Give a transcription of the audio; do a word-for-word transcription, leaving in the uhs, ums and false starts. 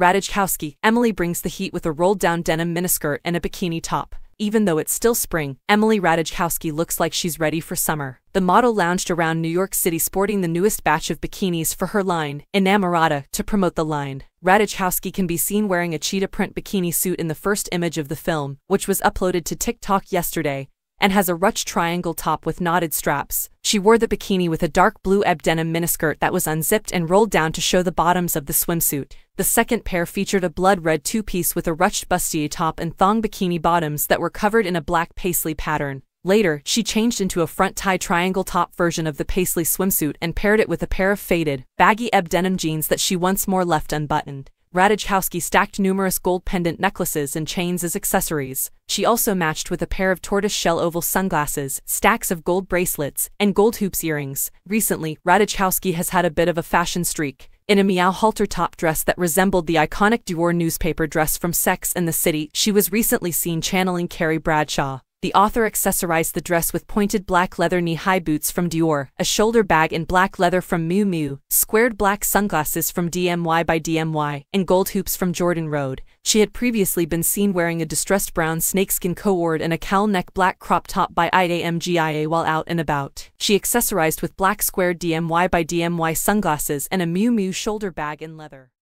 Ratajkowski. Emily brings the heat with a rolled-down denim miniskirt and a bikini top. Even though it's still spring, Emily Ratajkowski looks like she's ready for summer. The model lounged around New York City sporting the newest batch of bikinis for her line, Inamorata, to promote the line. Ratajkowski can be seen wearing a cheetah print bikini suit in the first image of the film, which was uploaded to TikTok yesterday, and has a ruched triangle top with knotted straps. She wore the bikini with a dark blue ebb denim miniskirt that was unzipped and rolled down to show the bottoms of the swimsuit. The second pair featured a blood-red two-piece with a ruched bustier top and thong bikini bottoms that were covered in a black paisley pattern. Later, she changed into a front-tie triangle top version of the paisley swimsuit and paired it with a pair of faded, baggy ebb denim jeans that she once more left unbuttoned. Ratajkowski stacked numerous gold pendant necklaces and chains as accessories. She also matched with a pair of tortoise-shell oval sunglasses, stacks of gold bracelets, and gold hoops earrings. Recently, Ratajkowski has had a bit of a fashion streak. In a Miu Miu halter top dress that resembled the iconic Dior newspaper dress from Sex and the City, she was recently seen channeling Carrie Bradshaw. The author accessorized the dress with pointed black leather knee-high boots from Dior, a shoulder bag in black leather from Miu Miu, squared black sunglasses from D M Y by D M Y, and gold hoops from Jordan Road. She had previously been seen wearing a distressed brown snakeskin coord and a cowl-neck black crop top by I A M G I A while out and about. She accessorized with black squared D M Y by D M Y sunglasses and a Miu Miu shoulder bag in leather.